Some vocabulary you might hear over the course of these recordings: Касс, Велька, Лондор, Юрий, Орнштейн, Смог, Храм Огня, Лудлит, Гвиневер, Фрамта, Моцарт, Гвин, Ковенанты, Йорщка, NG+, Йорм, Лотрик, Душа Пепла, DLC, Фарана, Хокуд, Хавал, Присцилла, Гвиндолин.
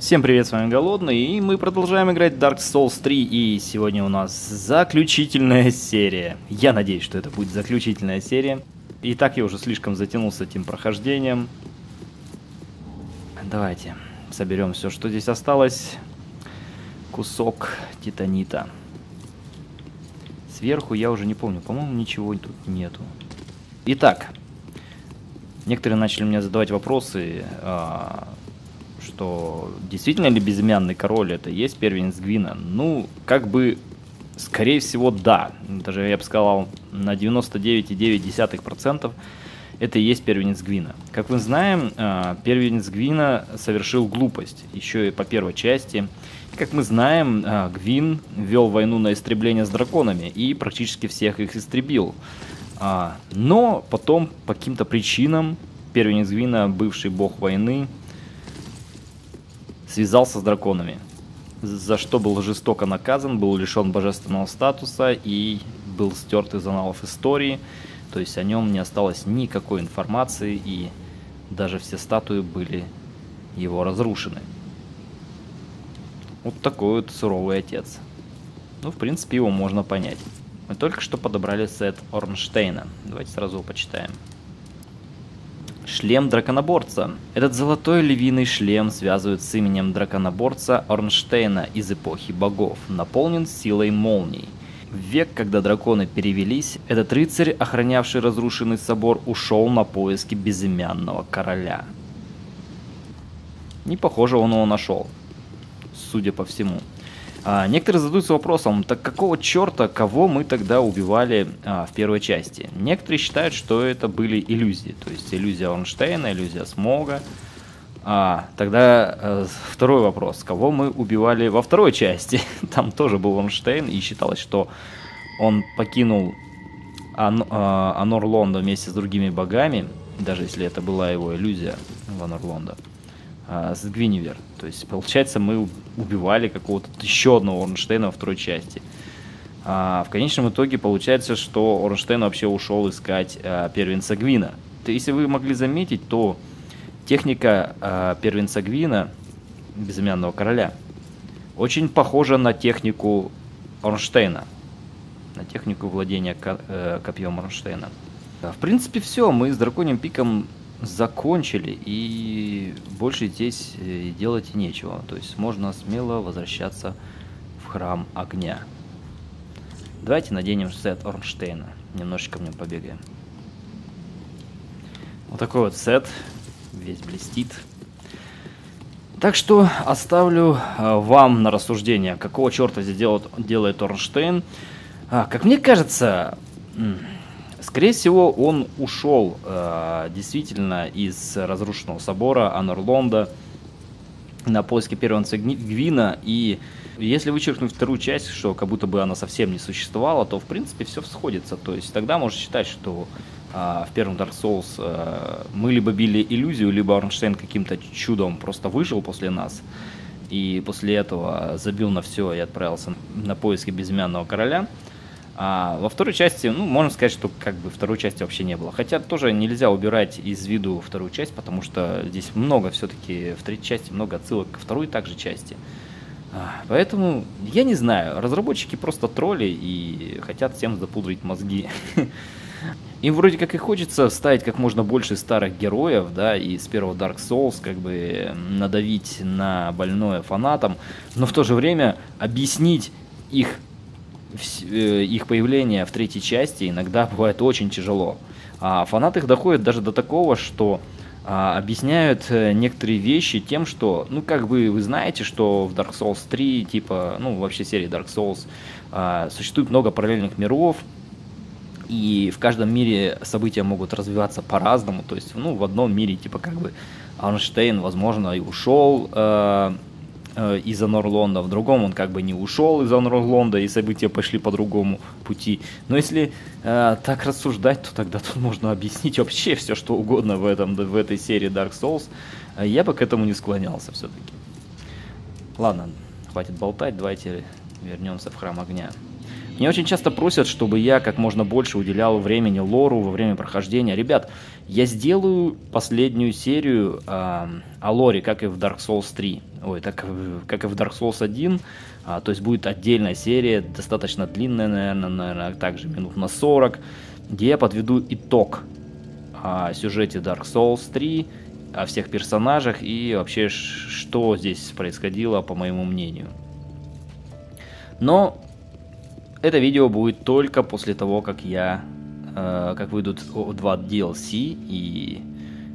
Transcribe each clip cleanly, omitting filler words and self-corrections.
Всем привет, с вами Голодный, и мы продолжаем играть Dark Souls 3, и сегодня у нас заключительная серия. Я надеюсь, что это будет заключительная серия. И так я уже слишком затянулся этим прохождением. Давайте соберем все, что здесь осталось. Кусок титанита. Сверху я уже не помню, по-моему, ничего тут нету. Итак, некоторые начали мне задавать вопросы, что действительно ли безымянный король это и есть первенец Гвина? Ну, как бы, скорее всего, да. Даже, я бы сказал, на 99,9% это и есть первенец Гвина. Как мы знаем, первенец Гвина совершил глупость, еще и по первой части. Как мы знаем, Гвин вел войну на истребление с драконами и практически всех их истребил. Но потом, по каким-то причинам, первенец Гвина, бывший бог войны, связался с драконами, за что был жестоко наказан, был лишен божественного статуса и был стерт из аналов истории, то есть о нем не осталось никакой информации, и даже все статуи были его разрушены. Вот такой вот суровый отец. Ну, в принципе, его можно понять. Мы только что подобрали сет Орнштейна. Давайте сразу его почитаем. Шлем драконоборца. Этот золотой львиный шлем связывают с именем драконоборца Орнштейна из эпохи богов. Наполнен силой молний. В век, когда драконы перевелись, этот рыцарь, охранявший разрушенный собор, ушел на поиски безымянного короля. Не похоже, он его нашел, судя по всему. Некоторые задаются вопросом, так какого черта, кого мы тогда убивали в первой части? Некоторые считают, что это были иллюзии, то есть иллюзия Орнштейна, иллюзия Смога. Тогда второй вопрос, кого мы убивали во второй части? Там тоже был Орнштейн, и считалось, что он покинул Анор Лондо вместе с другими богами, даже если это была его иллюзия в Анор Лондо, с Гвиневер. То есть, получается, мы убивали какого-то еще одного Орнштейна во второй части. В конечном итоге получается, что Орнштейн вообще ушел искать первенца Гвина. Если вы могли заметить, то техника первенца Гвина, безымянного короля, очень похожа на технику Орнштейна. На технику владения копьем Орнштейна. В принципе, все. Мы с Драконьим Пиком закончили, и больше здесь делать нечего, то есть можно смело возвращаться в Храм Огня. Давайте наденем сет Орнштейна, немножечко в нем побегаем. Вот такой вот сет, весь блестит. Так что оставлю вам на рассуждение, какого черта здесь делает Орнштейн. Как мне кажется, скорее всего, он ушел действительно из разрушенного собора Анор Лондо на поиски первенца Гвина. И если вычеркнуть вторую часть, что как будто бы она совсем не существовала, то в принципе все сходится. То есть тогда можно считать, что в первом Dark Souls мы либо били иллюзию, либо Орнштейн каким-то чудом просто выжил после нас. И после этого забил на все и отправился на поиски безымянного короля. А во второй части, ну, можно сказать, что как бы второй части вообще не было. Хотя тоже нельзя убирать из виду вторую часть, потому что здесь много все-таки, в третьей части много отсылок ко второй также части. Поэтому, я не знаю, разработчики просто тролли и хотят всем запудрить мозги. Им вроде как и хочется вставить как можно больше старых героев, да, и с первого Dark Souls как бы надавить на больное фанатам, но в то же время объяснить их появление в третьей части иногда бывает очень тяжело. Фанаты их доходят даже до такого, что объясняют некоторые вещи тем, что, ну, как бы вы знаете, что в Dark Souls 3, типа, ну, вообще серии Dark Souls, существует много параллельных миров, и в каждом мире события могут развиваться по-разному. То есть, ну, в одном мире, типа, как бы Орнштейн, возможно, и ушел из Анор Лондо, в другом он как бы не ушел из Анор Лондо, и события пошли по другому пути. Но если так рассуждать, то тогда тут можно объяснить вообще все, что угодно в этой серии Dark Souls. Я бы к этому не склонялся все-таки. Ладно, хватит болтать, давайте вернемся в Храм Огня. Меня очень часто просят, чтобы я как можно больше уделял времени лору во время прохождения. Ребят, я сделаю последнюю серию о лоре, как и в Dark Souls 3. Ой, как и в Dark Souls 1. То есть будет отдельная серия, достаточно длинная, наверное, также минут на 40, где я подведу итог о сюжете Dark Souls 3, о всех персонажах и вообще, что здесь происходило, по моему мнению. Но это видео будет только после того, как выйдут 2 DLC, и,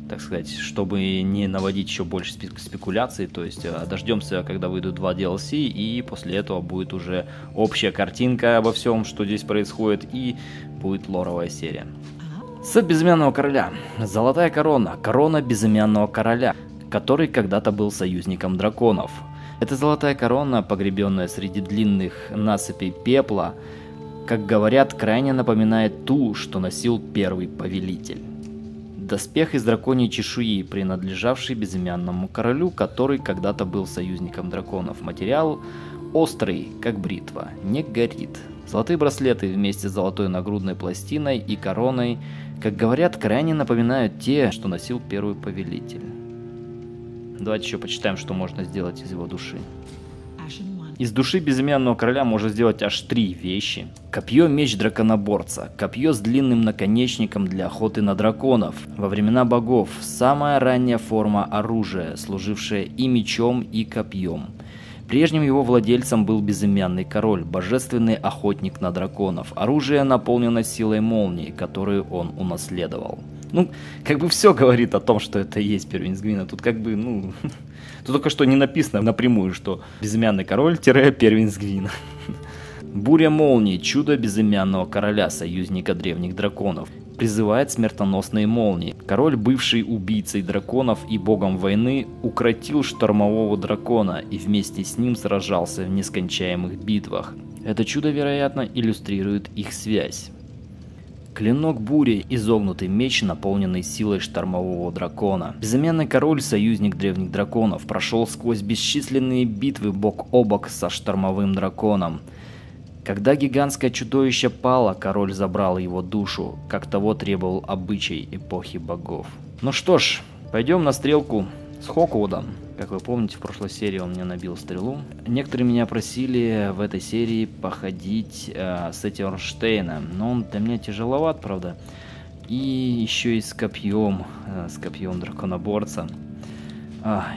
так сказать, чтобы не наводить еще больше спекуляций, то есть дождемся, когда выйдут 2 DLC, и после этого будет уже общая картинка обо всем, что здесь происходит, и будет лоровая серия. Сет Безымянного Короля. Золотая корона. Корона Безымянного Короля, который когда-то был союзником драконов. Эта золотая корона, погребенная среди длинных насыпей пепла, как говорят, крайне напоминает ту, что носил первый повелитель. Доспех из драконьей чешуи, принадлежавший Безымянному Королю, который когда-то был союзником драконов. Материал острый, как бритва, не горит. Золотые браслеты вместе с золотой нагрудной пластиной и короной, как говорят, крайне напоминают те, что носил первый повелитель. Давайте еще почитаем, что можно сделать из его души. Из души Безымянного Короля можно сделать аж 3 вещи. Копье меч драконоборца. Копье с длинным наконечником для охоты на драконов. Во времена богов самая ранняя форма оружия, служившая и мечом, и копьем. Прежним его владельцем был Безымянный Король, божественный охотник на драконов. Оружие наполнено силой молнии, которую он унаследовал. Ну, как бы все говорит о том, что это и есть первенец Гвина. Тут как бы, ну, тут только что не написано напрямую, что Безымянный Король-первенец Гвина. Буря молнии, чудо Безымянного Короля, союзника древних драконов. Призывает смертоносные молнии. Король, бывший убийцей драконов и богом войны, укротил штормового дракона и вместе с ним сражался в нескончаемых битвах. Это чудо, вероятно, иллюстрирует их связь. Клинок бури, изогнутый меч, наполненный силой штормового дракона. Безымянный король, союзник древних драконов, прошел сквозь бесчисленные битвы бок о бок со штормовым драконом. Когда гигантское чудовище пало, король забрал его душу, как того требовал обычай эпохи богов. Ну что ж, пойдем на стрелку с Хокудом. Как вы помните, в прошлой серии он мне набил стрелу. Некоторые меня просили в этой серии походить с этим Орнштейном, но он для меня тяжеловат, правда. И еще и с копьем драконоборца.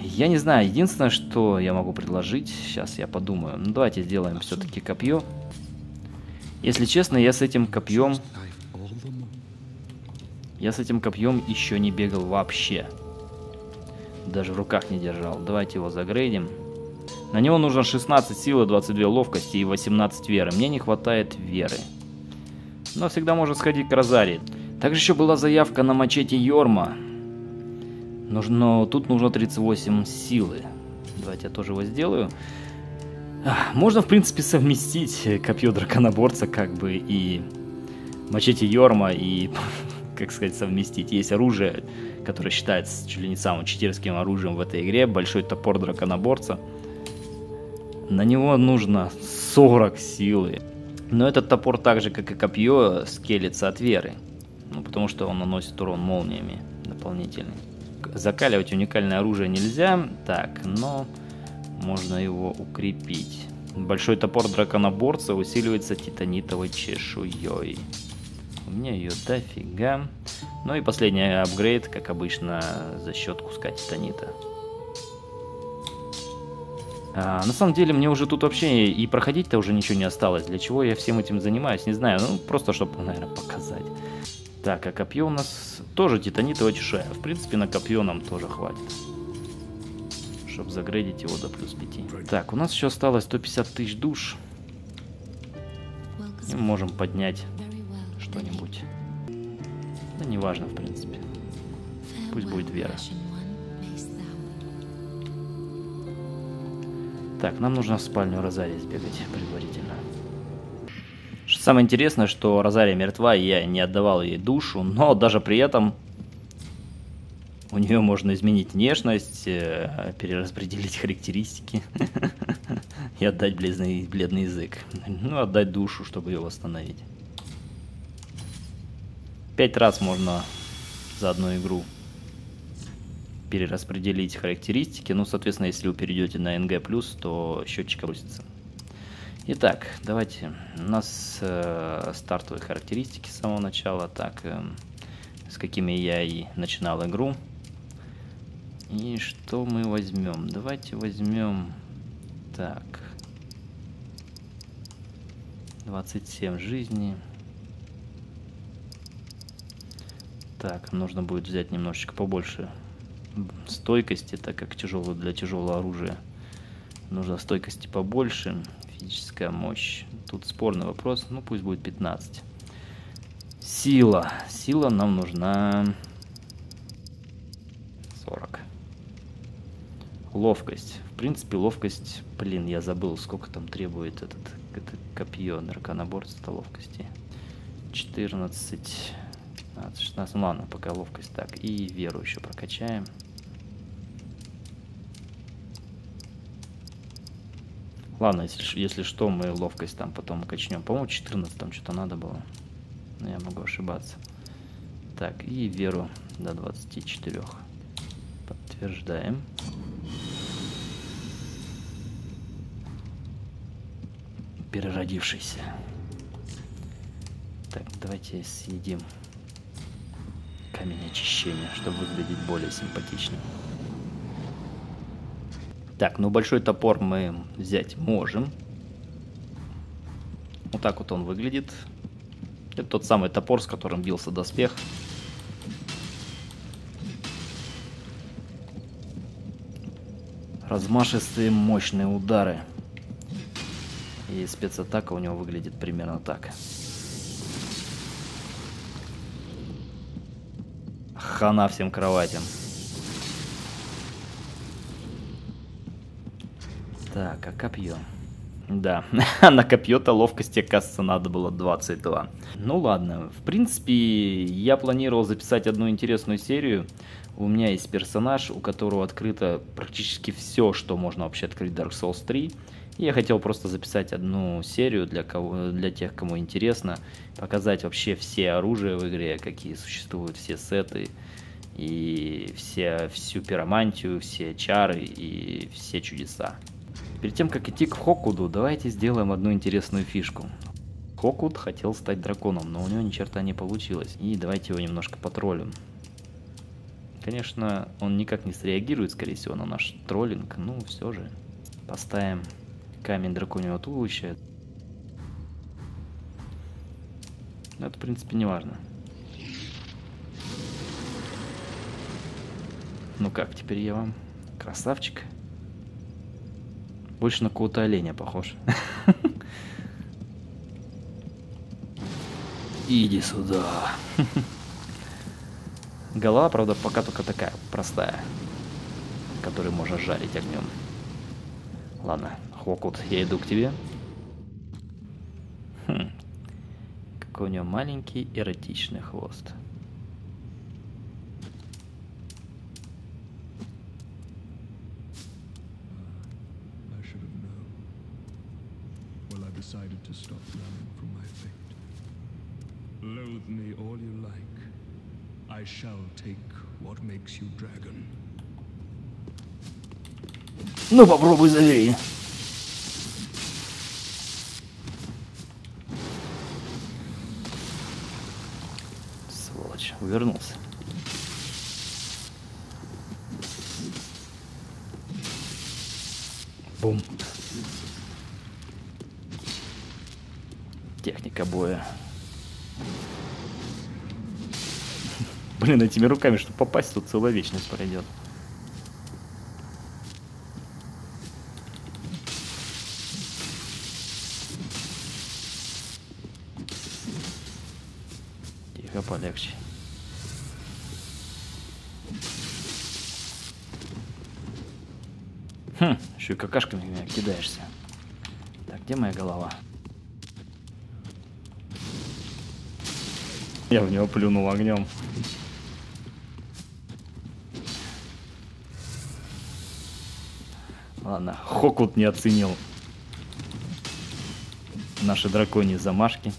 Я не знаю, единственное, что я могу предложить, сейчас я подумаю. Ну, давайте сделаем все-таки копье. Если честно, я с этим копьем еще не бегал вообще. Даже в руках не держал. Давайте его загрейдим. На него нужно 16 силы, 22 ловкости и 18 веры. Мне не хватает веры. Но всегда можно сходить к Розарии. Также еще была заявка на мачете Йорма. Но тут нужно 38 силы. Давайте я тоже его сделаю. Можно, в принципе, совместить копье драконоборца, как бы, и мачете Йорма, и, как сказать, совместить. Есть оружие, которое считается чуть ли не самым читерским оружием в этой игре, большой топор драконоборца. На него нужно 40 силы. Но этот топор, так же, как и копье, скелится от веры. Ну, потому что он наносит урон молниями дополнительный. Закаливать уникальное оружие нельзя, так, но можно его укрепить. Большой топор драконоборца усиливается титанитовой чешуей. У меня ее дофига. Ну и последний апгрейд, как обычно, за счет куска титанита. На самом деле, мне уже тут вообще и проходить-то уже ничего не осталось. Для чего я всем этим занимаюсь, не знаю. Ну, просто чтобы, наверное, показать. Так, а копье у нас тоже титанитовая чешуя. В принципе, на копье нам тоже хватит, чтобы загрейдить его до плюс 5. Так, у нас еще осталось 150 тысяч душ. И мы можем поднять что-нибудь. Да неважно, в принципе. Пусть будет вера. Так, нам нужно в спальню Розарии сбегать предварительно. Самое интересное, что Розария мертва, и я не отдавал ей душу, но даже при этом у нее можно изменить внешность, перераспределить характеристики и отдать бледный язык. Ну, отдать душу, чтобы ее восстановить. 5 раз можно за одну игру перераспределить характеристики. Ну, соответственно, если вы перейдете на NG+, то счетчик опустится. Итак, давайте. У нас стартовые характеристики с самого начала. Так, с какими я и начинал игру. И что мы возьмем? Давайте возьмем... Так. 27 жизни. Так, нужно будет взять немножечко побольше стойкости, так как тяжело, для тяжелого оружия нужно стойкости побольше. Физическая мощь. Тут спорный вопрос. Ну, пусть будет 15. Сила. Сила нам нужна 40. Ловкость. В принципе, ловкость... Блин, я забыл, сколько там требует это копье нарконоборца ловкости. 14, 15, 16. Ну, ладно, пока ловкость так. И веру еще прокачаем. Ладно, если что, мы ловкость там потом качнем. По-моему, 14 там что-то надо было. Но я могу ошибаться. Так, и веру до 24. Подтверждаем. Переродившийся. Так, давайте съедим камень очищения, чтобы выглядеть более симпатичным. Так, ну большой топор мы взять можем. Вот так вот он выглядит. Это тот самый топор, с которым бился доспех. Размашистые мощные удары. И спецатака у него выглядит примерно так. Хана всем кроватям. Так, а копье? Да, на копье-то ловкости, кажется, надо было 22. Ну ладно, в принципе, я планировал записать одну интересную серию. У меня есть персонаж, у которого открыто практически все, что можно вообще открыть в Dark Souls 3. Я хотел просто записать одну серию для тех, кому интересно, показать вообще все оружия в игре, какие существуют, все сеты, и всю пиромантию, все чары и все чудеса. Перед тем, как идти к Хокуду, давайте сделаем одну интересную фишку. Хокуд хотел стать драконом, но у него ни черта не получилось. И давайте его немножко потроллим. Конечно, он никак не среагирует, скорее всего, на наш троллинг, но все же поставим... Камень драконьего туловища. Но это, в принципе, не важно. Ну как, теперь я вам красавчик. Больше на какого-то оленя похож. Иди сюда. Голова, правда, пока только такая простая, которую можно жарить огнем. Ладно. Хокуд, я иду к тебе. Какой у него маленький эротичный хвост. Ну попробуй завери. Вернулся. Бум. Техника боя. Блин, этими руками, чтобы попасть, тут целая вечность пройдет. Тихо, полегче. Еще и какашками меня кидаешься. Так, где моя голова? Я в него плюнул огнем. Ладно, Хокуд не оценил наши драконьи замашки.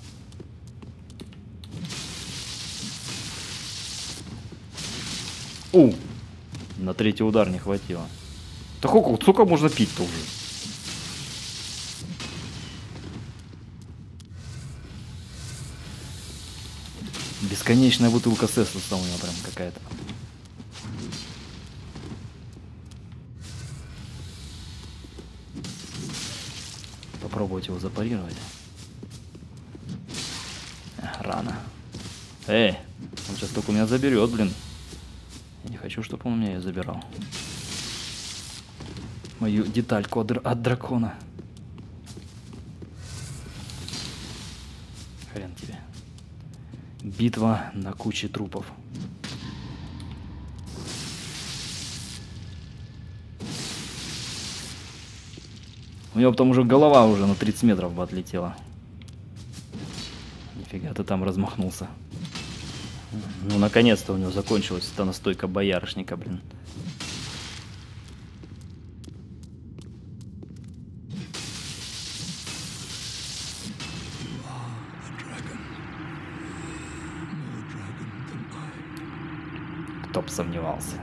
На третий удар не хватило. Да Хокуд, сука, можно пить-то уже. Бесконечная бутылка с эссенсом у него прям какая-то. Попробовать его запарировать. Рано. Эй, он сейчас только у меня заберет, блин. Я не хочу, чтобы он у меня ее забирал. Мою детальку от дракона. Хрен тебе. Битва на куче трупов. У него там уже голова уже на 30 метров бы отлетела. Нифига ты там размахнулся. Ну, наконец-то у него закончилась эта настойка боярышника, блин. Кто бы сомневался.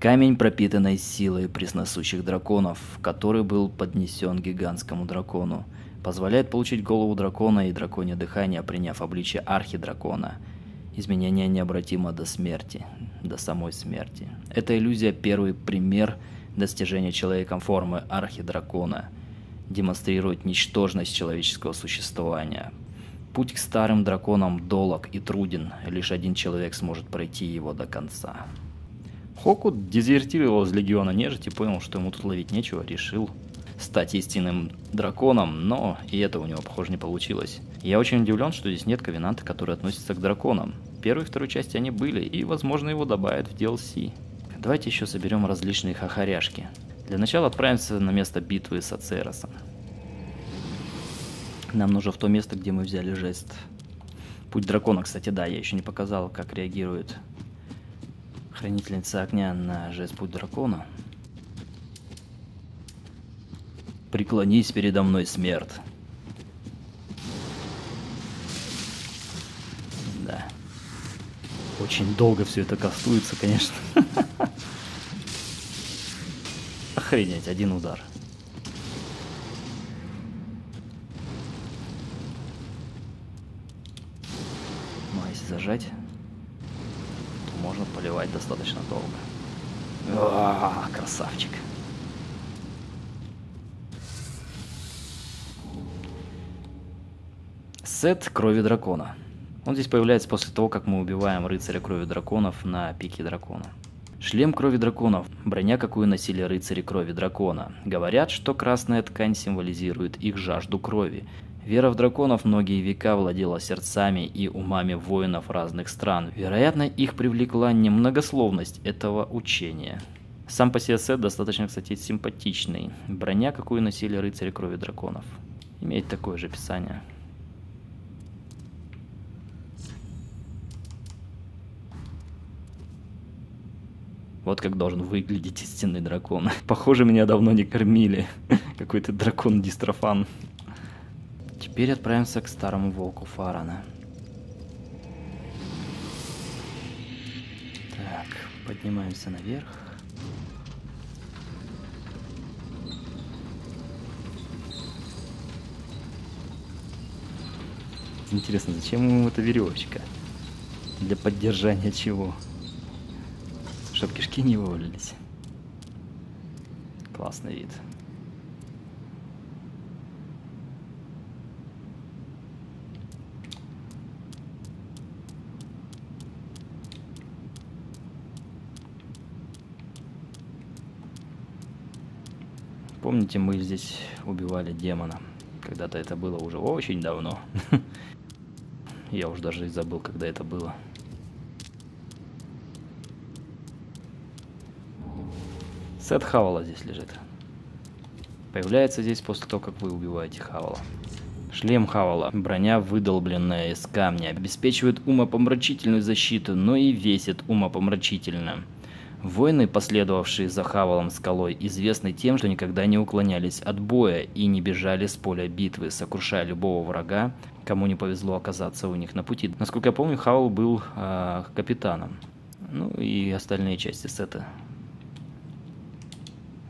Камень, пропитанный силой пресносущих драконов, который был поднесен гигантскому дракону, позволяет получить голову дракона и драконье дыхание, приняв обличие архидракона. Изменение необратимо до смерти, до самой смерти. Эта иллюзия – первый пример достижения человеком формы архидракона, демонстрирует ничтожность человеческого существования. Путь к старым драконам долог и труден, лишь один человек сможет пройти его до конца. Хокуд дезертировал из Легиона Нежити, понял, что ему тут ловить нечего, решил стать истинным драконом, но и это у него, похоже, не получилось. Я очень удивлен, что здесь нет ковенанта, который относится к драконам. Первой и второй части они были, и, возможно, его добавят в DLC. Давайте еще соберем различные хохоряшки. Для начала отправимся на место битвы с Ацеросом. Нам нужно в то место, где мы взяли жест. Путь дракона, кстати, да, я еще не показал, как реагирует Хранительница огня на жест путь дракона. Преклонись передо мной, смерть. Да. Очень долго все это кастуется, конечно. Охренеть, один удар. Ну а если зажать, то можно поливать достаточно долго. А-а-а, красавчик. Сет крови дракона. Он здесь появляется после того, как мы убиваем рыцаря крови драконов на пике дракона. Шлем крови драконов. Броня, какую носили рыцари крови дракона. Говорят, что красная ткань символизирует их жажду крови. Вера в драконов многие века владела сердцами и умами воинов разных стран. Вероятно, их привлекла немногословность этого учения. Сам по себе сет достаточно, кстати, симпатичный. Броня, какую носили рыцари крови драконов. Имеет такое же описание. Вот как должен выглядеть истинный дракон. Похоже, меня давно не кормили. Какой-то дракон-дистрофан. Теперь отправимся к старому волку Фарана. Так, поднимаемся наверх. Интересно, зачем ему эта веревочка? Для поддержания чего? Чтоб кишки не вывалились. Классный вид. Помните, мы здесь убивали демона. Когда-то это было уже очень давно. Я уж даже и забыл, когда это было. Сет Хавала здесь лежит. Появляется здесь после того, как вы убиваете Хавала. Шлем Хавала. Броня, выдолбленная из камня, обеспечивает умопомрачительную защиту, но и весит умопомрачительно. Воины, последовавшие за Хавалом скалой, известны тем, что никогда не уклонялись от боя и не бежали с поля битвы, сокрушая любого врага, кому не повезло оказаться у них на пути. Насколько я помню, Хавал был капитаном. Ну и остальные части сета.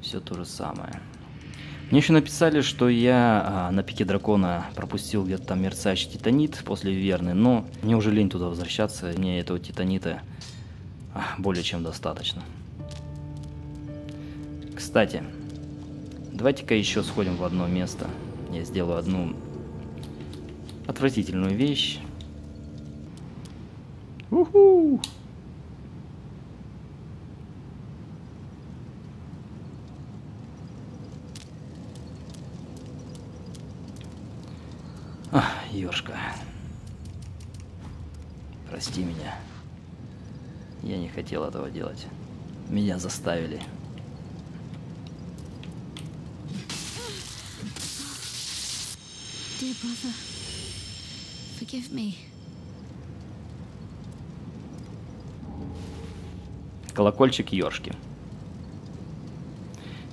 Все то же самое. Мне еще написали, что я на пике дракона пропустил где-то там мерцающий титанит после Верны, но мне уже лень туда возвращаться, мне этого титанита более чем достаточно. Кстати, давайте-ка еще сходим в одно место. Я сделаю одну отвратительную вещь. Уху! Ах, Йорщка. Прости меня. Я не хотел этого делать. Меня заставили. Dear brother, forgive me. Колокольчик Йорщки.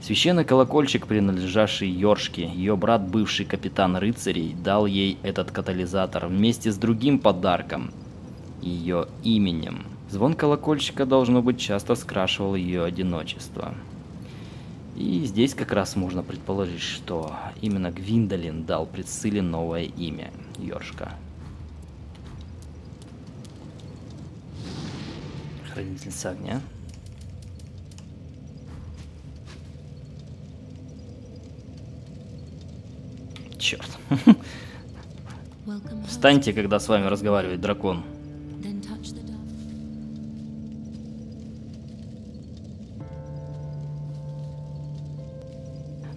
Священный колокольчик, принадлежавший Йорщке, ее брат, бывший капитан рыцарей, дал ей этот катализатор вместе с другим подарком – ее именем. Звон колокольчика, должно быть, часто скрашивал ее одиночество. И здесь как раз можно предположить, что именно Гвиндолин дал Присцилле новое имя – Йорщка. Хранительница огня. Черт. Встаньте, когда с вами разговаривает дракон.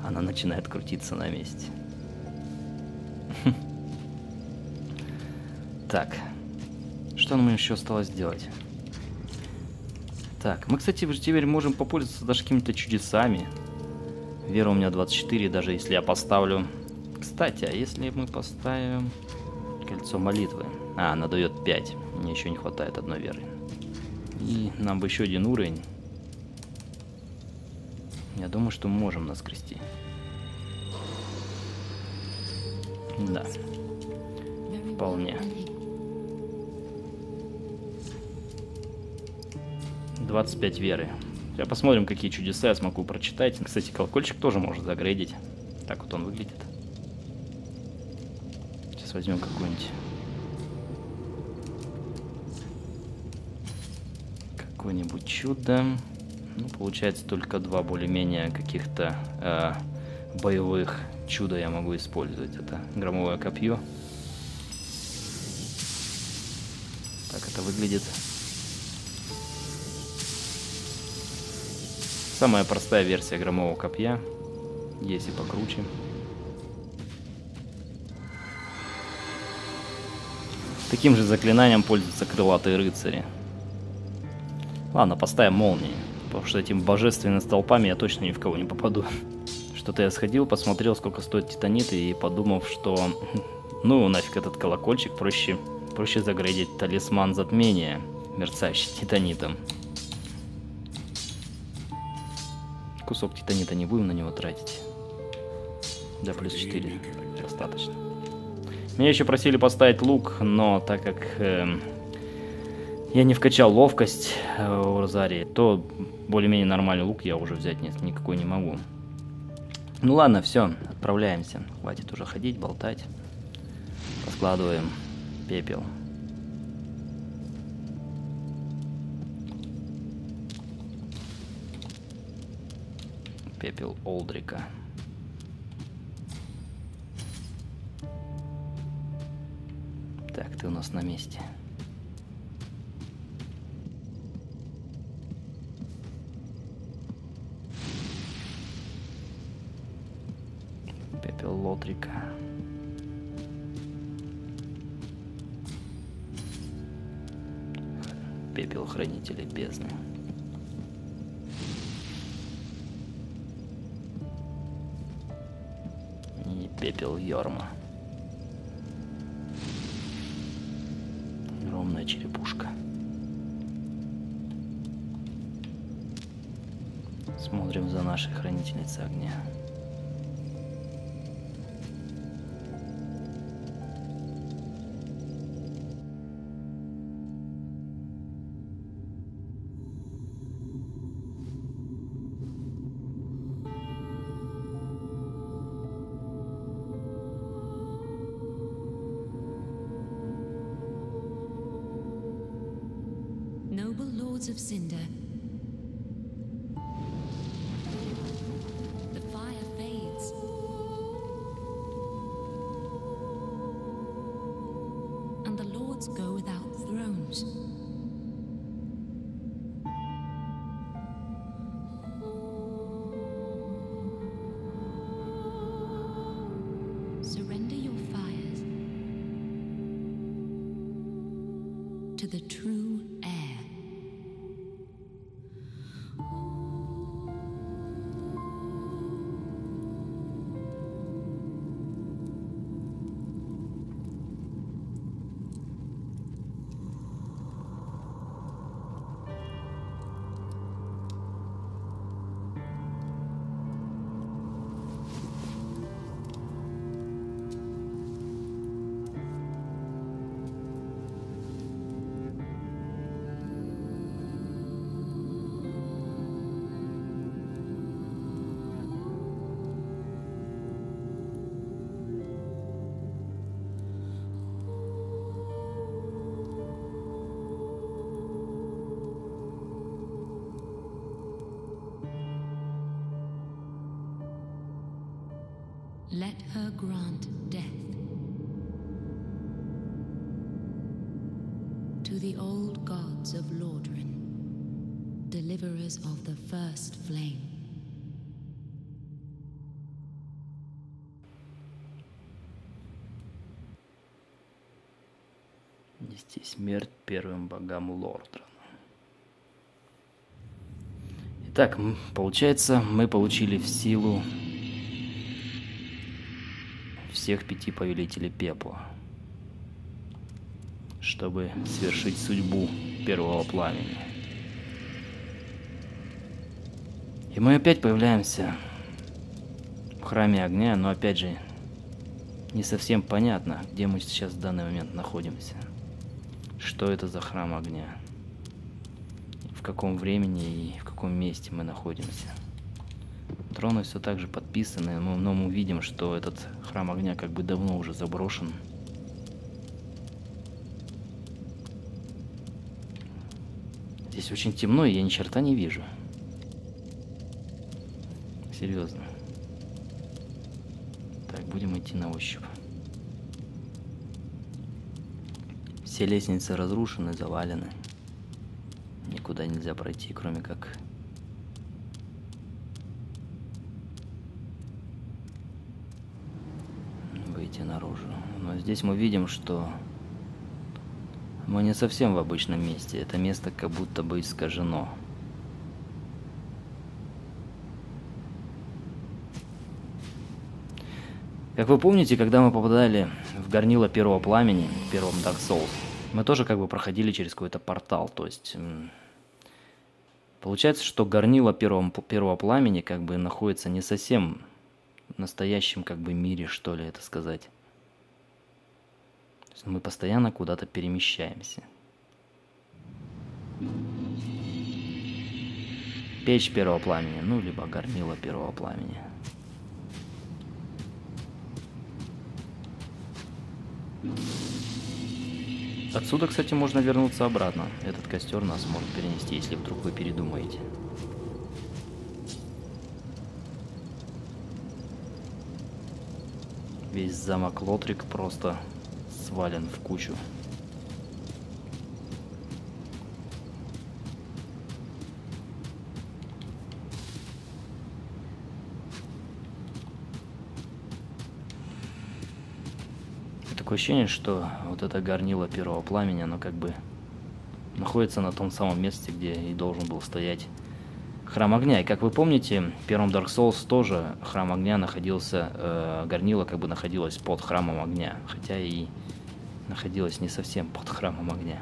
Она начинает крутиться на месте. Так. Что нам еще осталось делать? Так, мы, кстати, теперь можем попользоваться даже какими-то чудесами. Вера у меня 24, даже если я поставлю... Кстати, а если мы поставим кольцо молитвы? А, она дает 5. Мне еще не хватает одной веры. И нам бы еще один уровень. Я думаю, что мы можем наскрести. Да. Вполне. 25 веры. Сейчас посмотрим, какие чудеса я смогу прочитать. Кстати, колокольчик тоже может загрейдить. Так вот он выглядит. Возьмем какой-нибудь. Какое-нибудь чудо. Ну, получается, только два более-менее каких-то боевых чуда я могу использовать. Это громовое копье. Так это выглядит. Самая простая версия громового копья. Есть и покруче. Таким же заклинанием пользуются крылатые рыцари. Ладно, поставим молнии, потому что этим божественными столпами я точно ни в кого не попаду. Что-то я сходил, посмотрел, сколько стоит титаниты, и подумав, что ну нафиг этот колокольчик, проще загрейдить талисман затмения, мерцающий титанитом. Кусок титанита не будем на него тратить. Да, плюс 4. Достаточно. Меня еще просили поставить лук, но так как я не вкачал ловкость у Розарии, то более-менее нормальный лук я уже взять никакой не могу. Ну ладно, все, отправляемся. Хватит уже ходить, болтать. Раскладываем пепел. Пепел Олдрика. Так, ты у нас на месте. Пепел Лотрика. Пепел Хранителей Бездны. И пепел Йорма. Черепушка. Смотрим за нашей хранительницей огня. Let her grant death to the old gods of Lordaeron, deliverers of the first flame. Нести смерть первым богам Лордаерона. Итак, получается, мы получили в силу всех 5 повелителей пепла, чтобы свершить судьбу первого пламени. И мы опять появляемся в храме огня, но опять же не совсем понятно, где мы сейчас в данный момент находимся, что это за храм огня, в каком времени и в каком месте мы находимся. Троны все так же подписаны, но мы видим, что этот храм огня как бы давно уже заброшен. Здесь очень темно, и я ни черта не вижу. Серьезно. Так, будем идти на ощупь. Все лестницы разрушены, завалены. Никуда нельзя пройти, кроме как... наружу. Но здесь мы видим, что мы не совсем в обычном месте. Это место как будто бы искажено. Как вы помните, когда мы попадали в горнило первого пламени, в первом Dark Souls, мы тоже как бы проходили через какой-то портал. То есть получается, что горнило первого пламени как бы находится не совсем в настоящем как бы мире, что ли, это сказать. То есть мы постоянно куда-то перемещаемся. Печь первого пламени, ну либо горнило первого пламени. Отсюда, кстати, можно вернуться обратно. Этот костер нас может перенести, если вдруг вы передумаете. Весь замок Лотрик просто свален в кучу. Такое ощущение, что вот это горнило первого пламени, оно как бы находится на том самом месте, где и должен был стоять храм огня. И как вы помните, в первом Dark Souls тоже храм огня находился, горнило как бы находилось под храмом огня, хотя и находилось не совсем под храмом огня.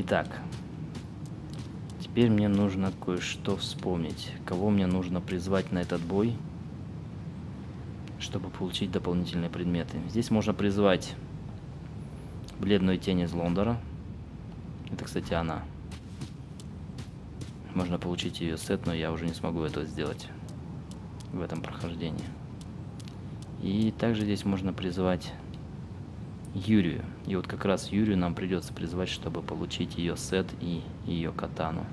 Итак, теперь мне нужно кое-что вспомнить. Кого мне нужно призвать на этот бой, чтобы получить дополнительные предметы. Здесь можно призвать бледную тень из Лондора. Это, кстати, она. Можно получить ее сет, но я уже не смогу этого сделать в этом прохождении. И также здесь можно призвать Юрию. И вот как раз Юрию нам придется призвать, чтобы получить ее сет и ее катану.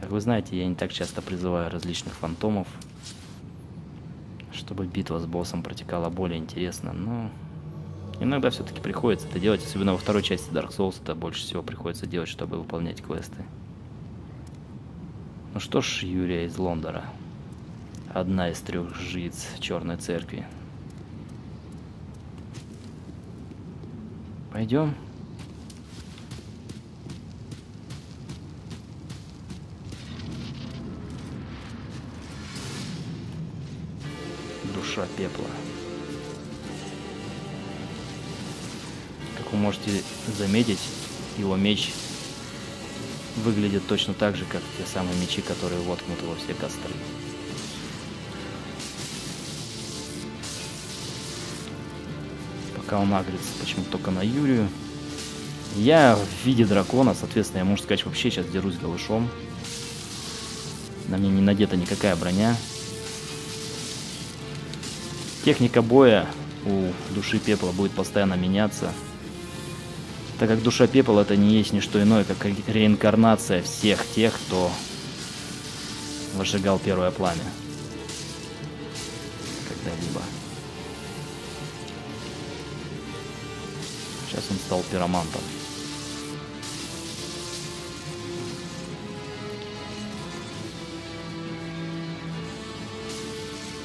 Как вы знаете, я не так часто призываю различных фантомов, чтобы битва с боссом протекала более интересно, но иногда все-таки приходится это делать, особенно во второй части Dark Souls это больше всего приходится делать, чтобы выполнять квесты. Ну что ж, Юрия из Лондора, одна из трех жриц Черной Церкви. Пойдем. Душа Пепла. Как вы можете заметить, его меч выглядит точно так же, как те самые мечи, которые воткнуты во все костры. Он агрится почему-то только на Юрию. Я в виде дракона, соответственно, я, можно сказать, вообще сейчас дерусь голышом. На мне не надета никакая броня. Техника боя у Души Пепла будет постоянно меняться, так как Душа Пепла это не есть ни что иное, как реинкарнация всех тех, кто возжигал первое пламя когда-либо. Сейчас он стал пиромантом.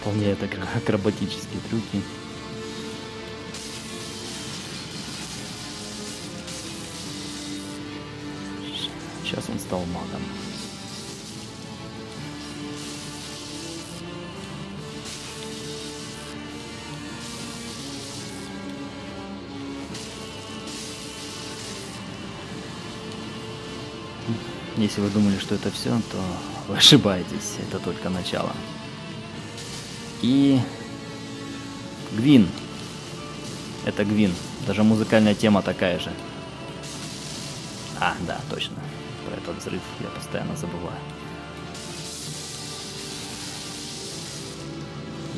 Выполняет акробатические трюки. Сейчас он стал магом. Если вы думали, что это все, то вы ошибаетесь, это только начало. И Гвин. Это Гвин. Даже музыкальная тема такая же. А, да, точно. Про этот взрыв я постоянно забываю.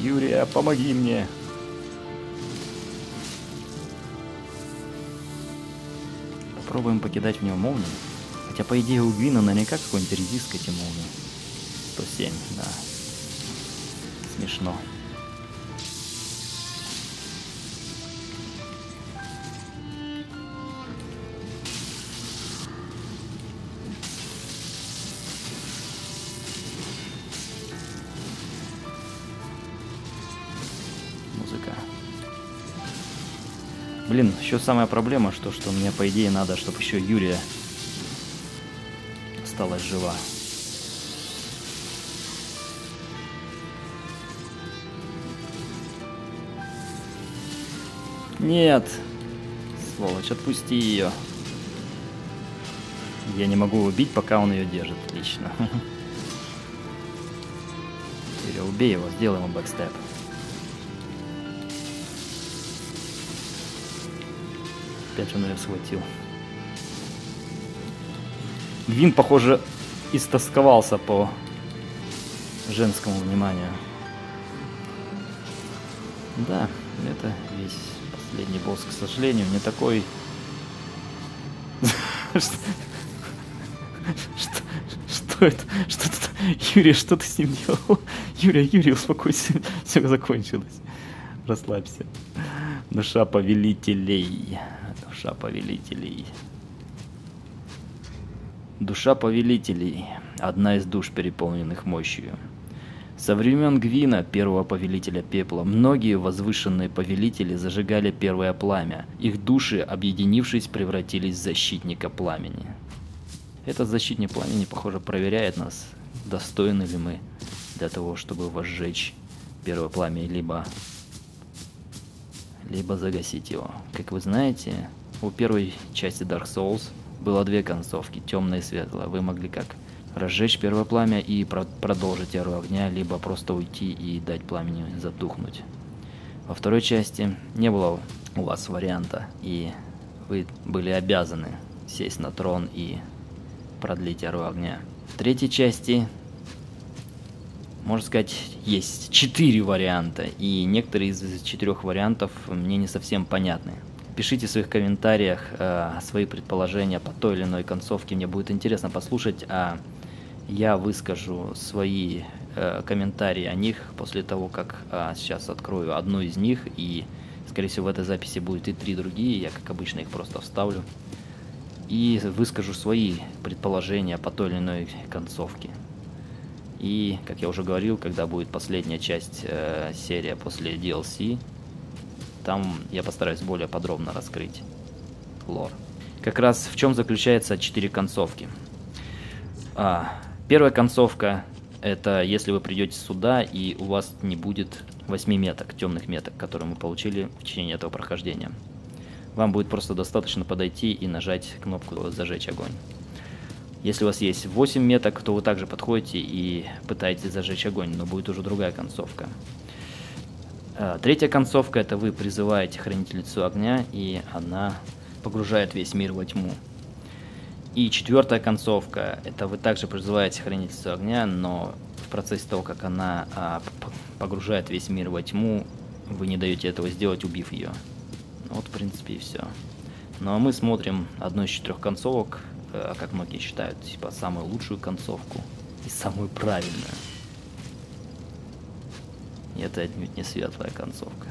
Юрия, помоги мне! Попробуем покидать в него молнию. Хотя, по идее, у Гвина наверняка какой-нибудь резист к этим молниям. 107, да. Смешно. Музыка. Блин, еще самая проблема, что мне, по идее, надо, чтобы еще Юрия осталась жива. Нет, сволочь, отпусти ее. Я не могу убить, пока он ее держит. Отлично. Теперь убей его, сделай ему бэкстеп. Опять он ее схватил. Гвин, похоже, истосковался по женскому вниманию. Да, это весь последний босс, к сожалению, не такой... Что это? Что это? Юрий, что ты с ним делал? Юрий, успокойся, все закончилось. Расслабься. Душа повелителей. Душа повелителей. Душа повелителей – одна из душ, переполненных мощью. Со времен Гвина, первого повелителя пепла, многие возвышенные повелители зажигали первое пламя. Их души, объединившись, превратились в защитника пламени. Этот защитник пламени, похоже, проверяет нас, достойны ли мы для того, чтобы возжечь первое пламя, либо загасить его. Как вы знаете, У первой части Dark Souls было две концовки, темная и светлая. Вы могли как разжечь первое пламя и продолжить Эру Огня, либо просто уйти и дать пламени затухнуть. Во второй части не было у вас варианта, и вы были обязаны сесть на трон и продлить Эру Огня. В третьей части, можно сказать, есть 4 варианта, и некоторые из 4 вариантов мне не совсем понятны. Пишите в своих комментариях свои предположения по той или иной концовке, мне будет интересно послушать, а я выскажу свои комментарии о них после того, как сейчас открою одну из них, и, скорее всего, в этой записи будет и 3 другие, я, как обычно, их просто вставлю, и выскажу свои предположения по той или иной концовке. И, как я уже говорил, когда будет последняя часть серии после DLC, там я постараюсь более подробно раскрыть лор. Как раз в чем заключается 4 концовки. Первая концовка — это если вы придете сюда и у вас не будет 8 меток, темных меток, которые мы получили в течение этого прохождения. Вам будет просто достаточно подойти и нажать кнопку «Зажечь огонь». Если у вас есть 8 меток, то вы также подходите и пытаетесь зажечь огонь, но будет уже другая концовка. Третья концовка — это вы призываете Хранительницу Огня, и она погружает весь мир во тьму. И 4-я концовка — это вы также призываете Хранительницу Огня, но в процессе того, как она погружает весь мир во тьму, вы не даете этого сделать, убив ее. Вот, в принципе, и все. Ну а мы смотрим одну из 4 концовок, как многие считают, типа, самую лучшую концовку и самую правильную. И это отнюдь не светлая концовка.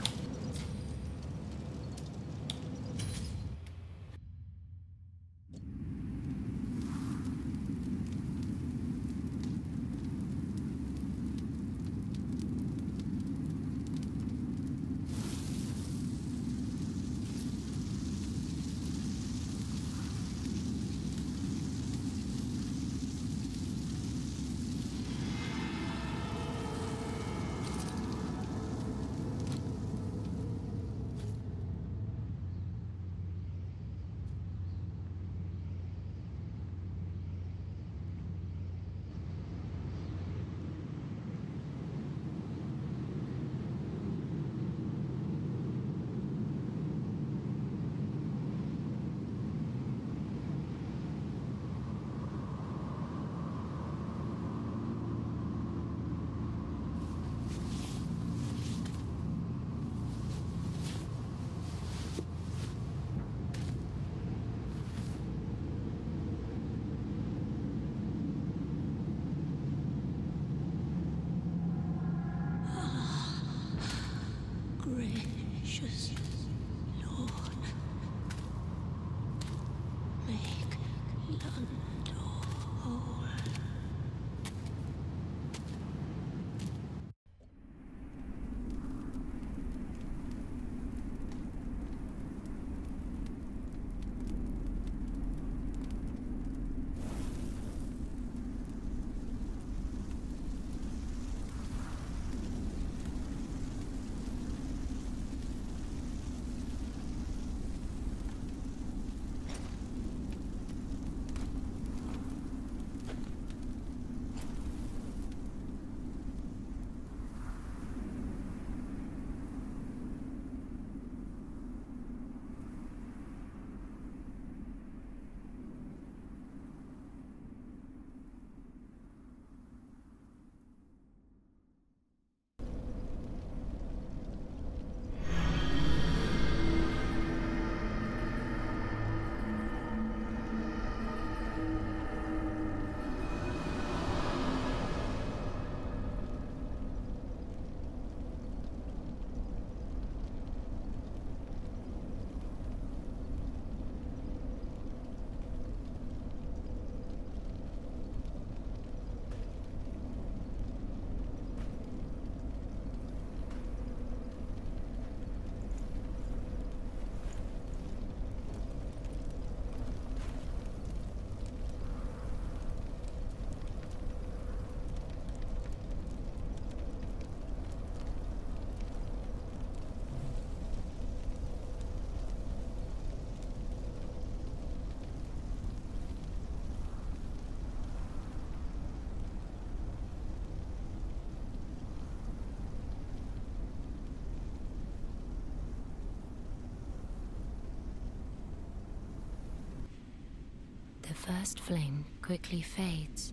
The first flame quickly fades.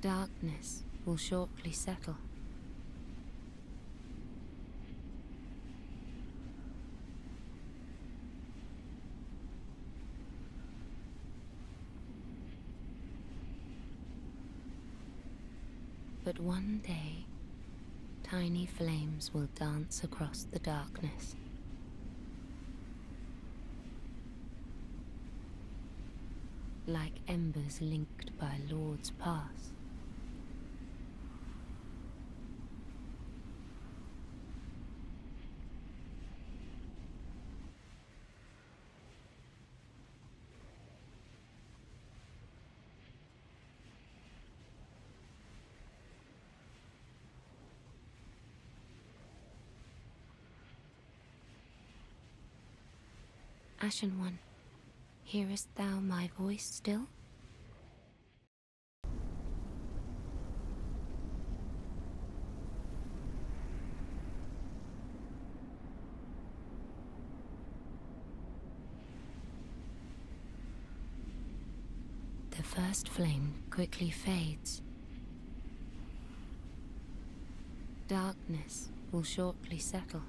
Darkness will shortly settle. But one day, tiny flames will dance across the darkness. Like embers linked by lords past. Ashen One, hearest thou my voice still? The first flame quickly fades. Darkness will shortly settle.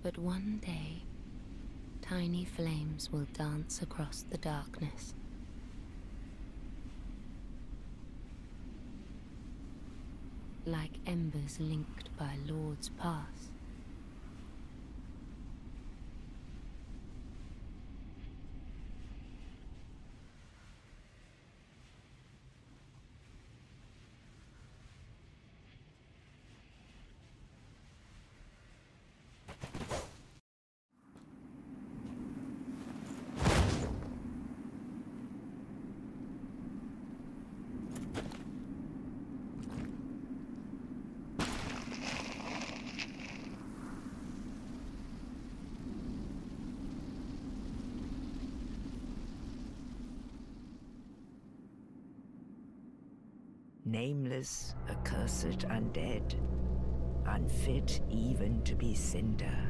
But one day, tiny flames will dance across the darkness. Like embers linked by lords past. Nameless, accursed undead, unfit even to be cinder.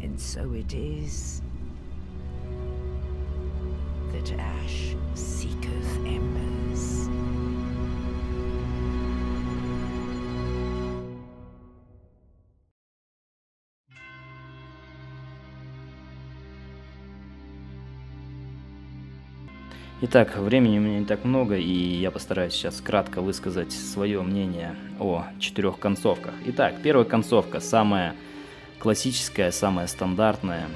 And so it is that ash seeketh embers. Итак, времени у меня не так много, и я постараюсь сейчас кратко высказать свое мнение о 4 концовках. Итак, первая концовка, самая классическая, самая стандартная,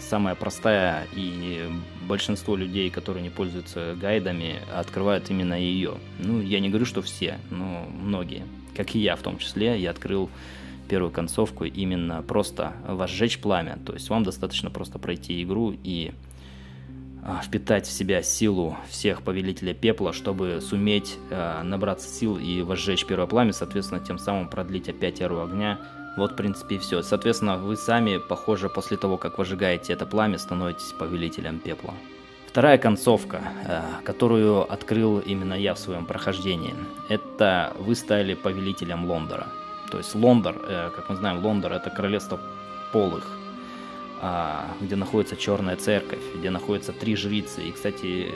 самая простая, и большинство людей, которые не пользуются гайдами, открывают именно ее. Ну, я не говорю, что все, но многие, как и я в том числе, я открыл первую концовку именно просто возжечь пламя, то есть вам достаточно просто пройти игру и впитать в себя силу всех повелителей пепла, чтобы суметь набраться сил и возжечь первое пламя, соответственно, тем самым продлить опять эру огня. Вот, в принципе, и все. Соответственно, вы сами, похоже, после того, как возжигаете это пламя, становитесь повелителем пепла. Вторая концовка, которую открыл именно я в своем прохождении, это вы стали повелителем Лондора. То есть Лондор, как мы знаем, Лондор — это королевство полых, где находится Черная Церковь, где находятся 3 жрицы. И, кстати,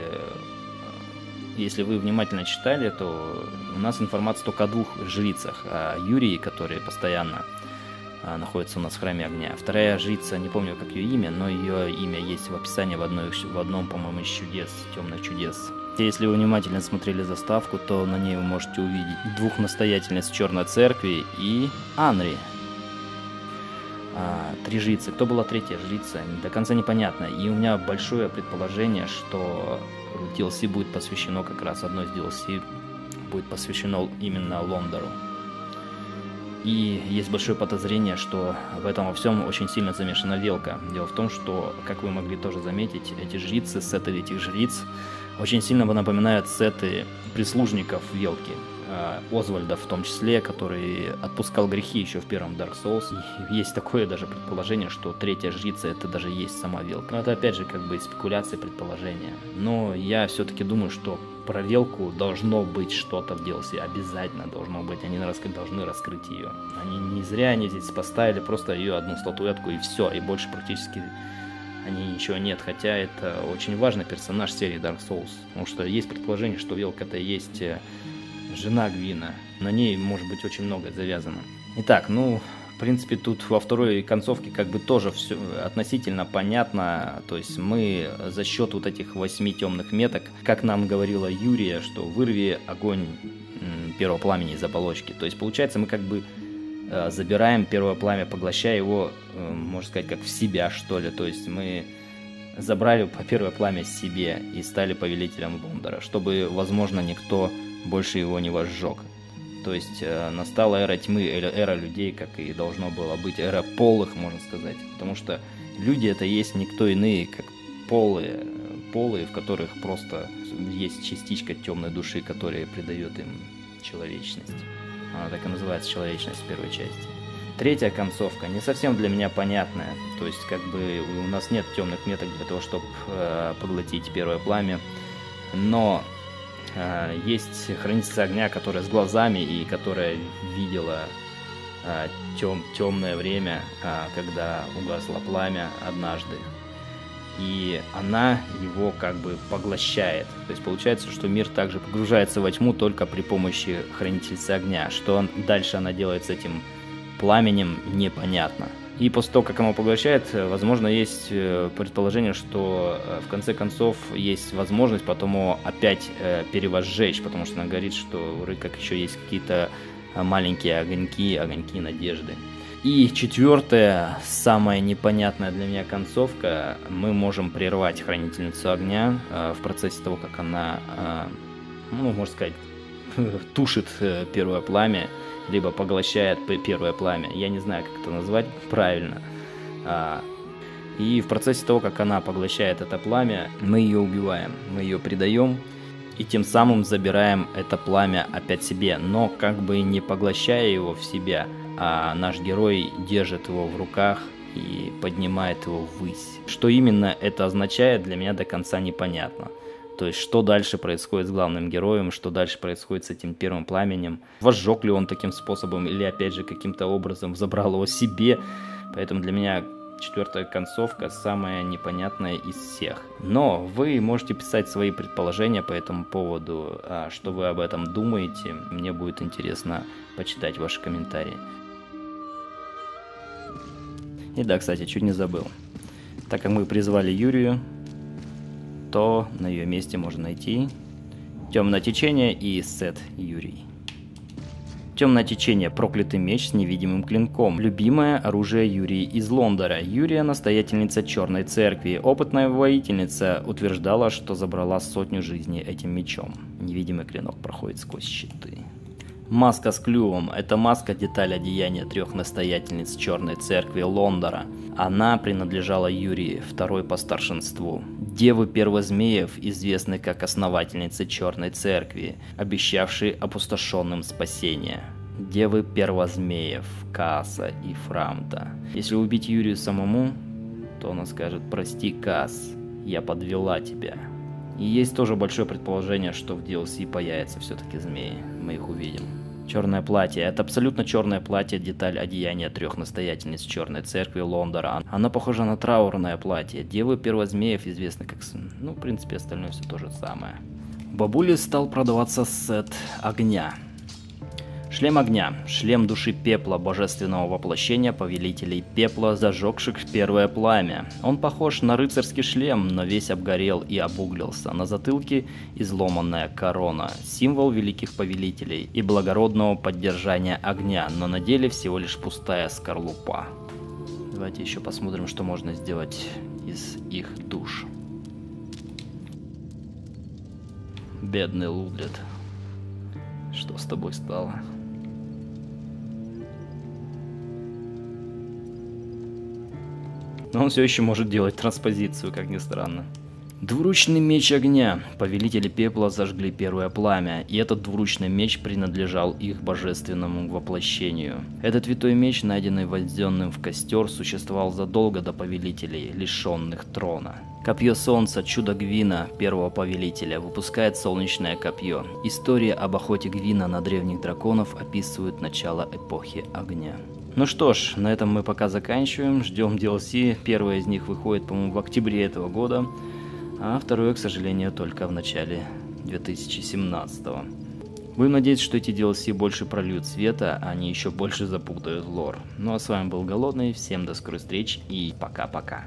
если вы внимательно читали, то у нас информация только о 2 жрицах. О Юрии, который постоянно находится у нас в Храме Огня. Вторая жрица, не помню, как ее имя, но ее имя есть в описании в одном, по-моему, из чудес, темных чудес. Если вы внимательно смотрели заставку, то на ней вы можете увидеть 2 настоятельниц Черной Церкви и Анри. 3 жрицы. Кто была 3-я жрица? До конца непонятно. И у меня большое предположение, что DLC будет посвящено как раз, одно из DLC будет посвящено именно Лондору. И есть большое подозрение, что в этом во всем очень сильно замешана Велька. Дело в том, что, как вы могли тоже заметить, эти жрицы, сеты этих жриц очень сильно напоминают сеты прислужников Вельки. Озвальда в том числе, который отпускал грехи еще в первом Dark Souls. И есть такое даже предположение, что третья жрица это даже есть сама Велька. Но это опять же как бы спекуляции, предположения. Но я все-таки думаю, что про Вельку должно быть что-то в DLC, обязательно должно быть, они должны раскрыть ее. Они не зря они здесь поставили просто ее одну статуэтку и все, и больше практически... они ничего нет, хотя это очень важный персонаж серии Dark Souls, потому что есть предположение, что Велька-то есть жена Гвина, на ней может быть очень многое завязано. Итак, ну, в принципе, тут во второй концовке как бы тоже все относительно понятно, то есть мы за счет вот этих 8 темных меток, как нам говорила Юрия, что вырви огонь первого пламени из оболочки, то есть получается мы как бы забираем первое пламя, поглощая его, можно сказать, как в себя, что ли. То есть мы забрали первое пламя себе и стали повелителем Лондора, чтобы, возможно, никто больше его не возжег. То есть настала эра тьмы, эра людей, как и должно было быть, эра полых, можно сказать. Потому что люди это есть никто иные, как полые, в которых просто есть частичка темной души, которая придает им человечность. Она так и называется, человечность в первой части. Третья концовка не совсем для меня понятная. То есть, как бы у нас нет темных меток для того, чтобы поглотить первое пламя. Но есть хранительница огня, которая с глазами и которая видела темное время, когда угасло пламя однажды. И она его как бы поглощает. То есть получается, что мир также погружается во тьму только при помощи хранительницы огня. Что дальше она делает с этим пламенем, непонятно. И после того, как оно поглощает, возможно, есть предположение, что в конце концов есть возможность потом его опять перевозжечь. Потому что она говорит, что у Рыкак еще есть какие-то маленькие огоньки надежды. И четвертая, самая непонятная для меня концовка, мы можем прервать хранительницу огня в процессе того, как она, можно сказать, тушит первое пламя, либо поглощает первое пламя, я не знаю, как это назвать правильно. И в процессе того, как она поглощает это пламя, мы ее убиваем, мы ее предаем. И тем самым забираем это пламя опять себе, но как бы не поглощая его в себя, а наш герой держит его в руках и поднимает его ввысь. Что именно это означает, для меня до конца непонятно. То есть, что дальше происходит с главным героем, что дальше происходит с этим первым пламенем. Возжег ли он таким способом или опять же каким-то образом забрал его себе. Поэтому для меня... четвертая концовка самая непонятная из всех. Но вы можете писать свои предположения по этому поводу, что вы об этом думаете. Мне будет интересно почитать ваши комментарии. И да, кстати, чуть не забыл. Так как мы призвали Юрию, то на ее месте можно найти Темное течение и сет Юрий. Темное течение, проклятый меч с невидимым клинком, любимое оружие Юрии из Лондора. Юрия, настоятельница Черной Церкви, опытная воительница, утверждала, что забрала 100 жизней этим мечом. Невидимый клинок проходит сквозь щиты. Маска с клювом – это маска, деталь одеяния 3 настоятельниц Черной Церкви Лондора. Она принадлежала Юрии, второй по старшинству. Девы Первозмеев, известны как основательницы Черной Церкви, обещавшие опустошенным спасение. Девы Первозмеев, Касса и Фрамта. Если убить Юрию самому, то она скажет «Прости, Касс, я подвела тебя». И есть тоже большое предположение, что в DLC появятся все-таки змеи. Мы их увидим. Черное платье. Это абсолютно черное платье, деталь одеяния 3 настоятельниц Черной Церкви Лондора. Оно похоже на траурное платье. Девы Первозмеев известны как... в принципе, остальное все то же самое. Бабуле стал продаваться сет огня. Шлем огня. Шлем души пепла, божественного воплощения повелителей пепла, зажегших первое пламя. Он похож на рыцарский шлем, но весь обгорел и обуглился. На затылке изломанная корона, символ великих повелителей и благородного поддержания огня, но на деле всего лишь пустая скорлупа. Давайте еще посмотрим, что можно сделать из их душ. Бедный Лудлит. Что с тобой стало? Но он все еще может делать транспозицию, как ни странно. Двуручный меч огня. Повелители пепла зажгли первое пламя, и этот двуручный меч принадлежал их божественному воплощению. Этот витой меч, найденный вознесенным в костер, существовал задолго до повелителей, лишенных трона. Копье солнца, чудо Гвина, первого повелителя, выпускает солнечное копье. История об охоте Гвина на древних драконов описывает начало эпохи огня. Ну что ж, на этом мы пока заканчиваем, ждем DLC, первая из них выходит, по-моему, в октябре этого года, а второе, к сожалению, только в начале 2017-го. Будем надеяться, что эти DLC больше прольют света, а они еще больше запутают лор. Ну а с вами был Голодный, всем до скорых встреч и пока-пока.